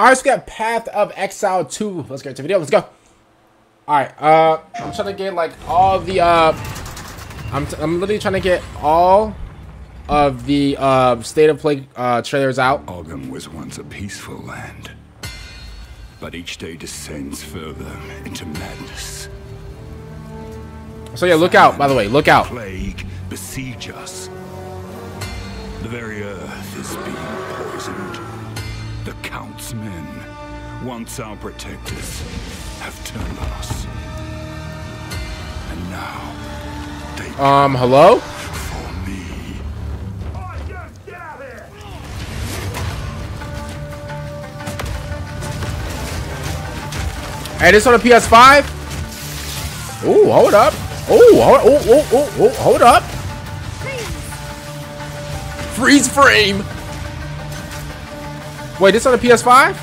Alright, so we got Path of Exile 2. Let's get into the video. Let's go. Alright, I'm trying to get like all the I'm literally trying to get all of the state of play trailers out. Orgrim was once a peaceful land, but each day descends further into madness. So yeah, look out, by the way, look out. Plague besiege us. The very earth is being poisoned. The Count's men, once our protectors, have turned on us. And now they hello? For me. Oh, yes, get out of here. Hey, this on a PS5? Ooh, hold up. Ooh, hold up. Freeze frame! Wait, this on a PS5?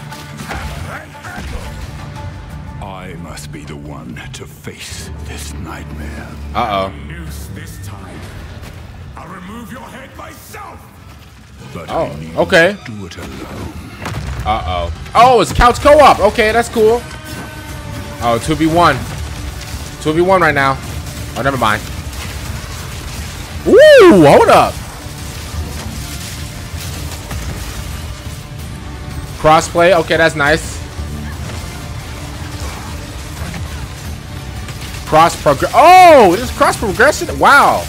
I must be the one to face this nightmare. Noose this time. I'll remove your head myself. But oh, okay. Do it alone. Oh, it's couch co-op. Okay, that's cool. Oh, 2v1. 2v1 right now. Oh, never mind. Woo! Hold up. Crossplay, okay, that's nice. Cross progress. Oh, this is cross progression. Wow,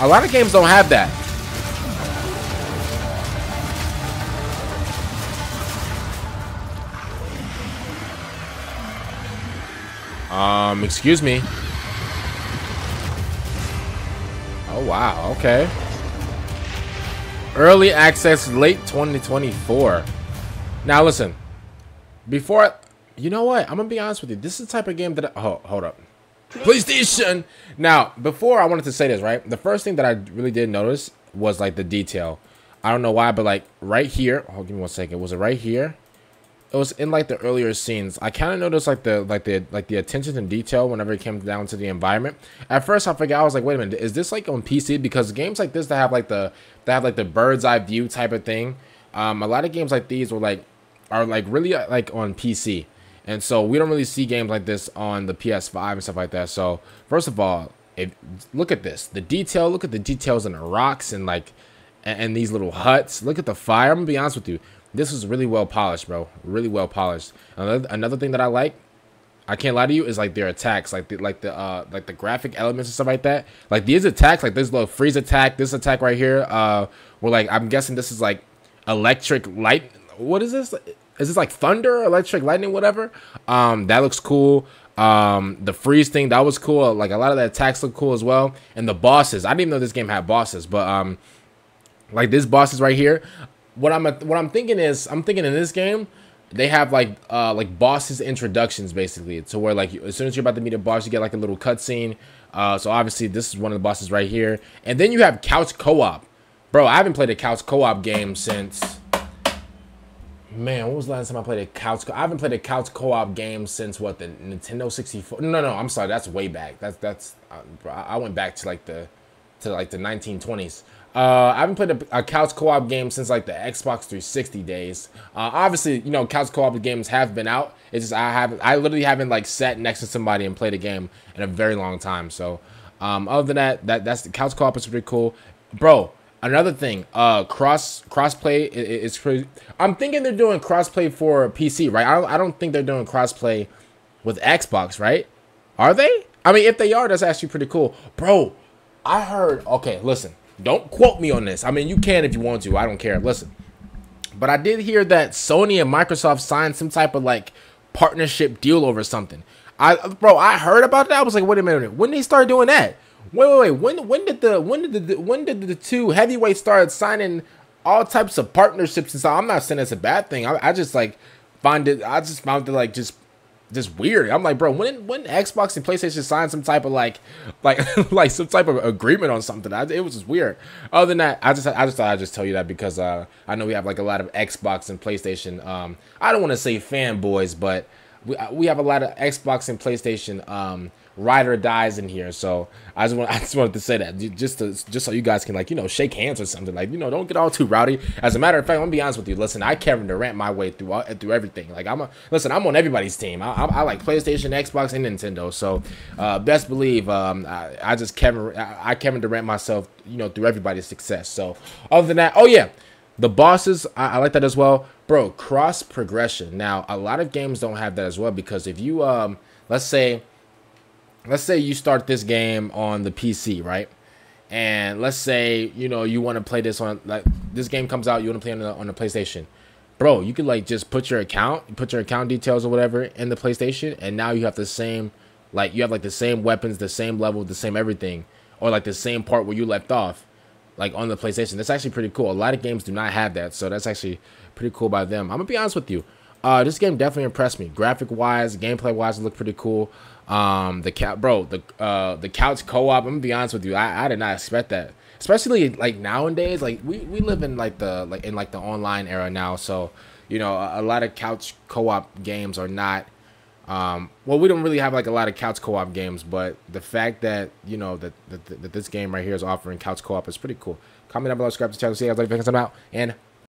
a lot of games don't have that. Excuse me. Oh wow, okay. Early access late 2024. Now listen, before you know what, I'm gonna be honest with you. This is the type of game that hold up, PlayStation. Now, before I wanted to say this, right? The first thing that I really did notice was like the detail. I don't know why, but like right here. Oh, give me one second. Was it right here? It was in like the earlier scenes. I kind of noticed like the attention to detail whenever it came down to the environment. At first, I forgot. I was like, wait a minute, is this like on PC? Because games like this that have like the bird's eye view type of thing. A lot of games like these were like. Are like really like on PC, and so we don't really see games like this on the PS5 and stuff like that. So first of all, look at this, the detail. Look at the details in the rocks and like and these little huts. Look at the fire. I'm gonna be honest with you, this is really well polished, bro. Really well polished. Another thing that I like, I can't lie to you, is like their attacks, like the graphic elements and stuff like that. Like these attacks, like this little freeze attack, this attack right here. We're like, I'm guessing this is like electric light. What is this? Is this like thunder, electric lightning, whatever? That looks cool. The freeze thing, that was cool. Like a lot of the attacks look cool as well. And the bosses, I didn't even know this game had bosses, but like this bosses right here. What I'm thinking is, I'm thinking in this game they have like bosses introductions basically, to where like as soon as you're about to meet a boss, you get like a little cutscene. So obviously this is one of the bosses right here, and then you have couch co-op, bro. I haven't played a couch co-op game since. Man, what was the last time I played a couch? I haven't played a couch co-op game since what, the Nintendo 64? No, I'm sorry, that's way back. That's I went back to like the 1920s. I haven't played a couch co-op game since like the Xbox 360 days. Obviously, you know, couch co-op games have been out. It's just I literally haven't like sat next to somebody and played a game in a very long time. So, other than that's the couch co-op is pretty cool, bro. Another thing, crossplay is pretty. I'm thinking they're doing crossplay for PC, right? I don't think they're doing crossplay with Xbox, right? Are they? I mean, if they are, that's actually pretty cool, bro. I heard. Okay, listen, don't quote me on this. I mean, you can if you want to. I don't care. Listen, but I did hear that Sony and Microsoft signed some type of like partnership deal over something. Bro, I heard about that. I was like, wait a minute, when did they start doing that? Wait! When did the two heavyweights start signing all types of partnerships? And so I'm not saying it's a bad thing. I just like find it. I just found it like just weird. I'm like, bro, when Xbox and PlayStation signed some type of like some type of agreement on something? It was just weird. Other than that, I just thought I'd just tell you that because I know we have like a lot of Xbox and PlayStation. I don't want to say fanboys, but we have a lot of Xbox and PlayStation ride or dies in here. So I just wanted to say that, just so you guys can, like, you know, shake hands or something, like, you know, don't get all too rowdy. As a matter of fact, I'm gonna be honest with you. Listen, I Kevin Durant my way through everything. Like, I'm on everybody's team. I like PlayStation, Xbox, and Nintendo. So best believe I Kevin Durant myself, you know, through everybody's success. So other than that, oh yeah, the bosses, I like that as well, bro. Cross progression. Now a lot of games don't have that as well, because if you let's say you start this game on the PC, right? And let's say, you know, you want to play this on, like, this game comes out, you want to play on the PlayStation. Bro, you could, like, just put your account details or whatever in the PlayStation, and now you have the same, like, you have, like, the same weapons, the same level, the same everything, or, like, the same part where you left off, like, on the PlayStation. That's actually pretty cool. A lot of games do not have that, so that's actually pretty cool by them. I'm gonna be honest with you. This game definitely impressed me. Graphic-wise, gameplay-wise, it looked pretty cool. The couch co-op, I'm gonna be honest with you, I did not expect that. Especially, like, nowadays, like, we live in, like, the online era now. So, you know, a lot of couch co-op games are not, well, we don't really have, like, a lot of couch co-op games, but the fact that, you know, that this game right here is offering couch co-op is pretty cool. Comment down below, subscribe to the channel, see you guys later, and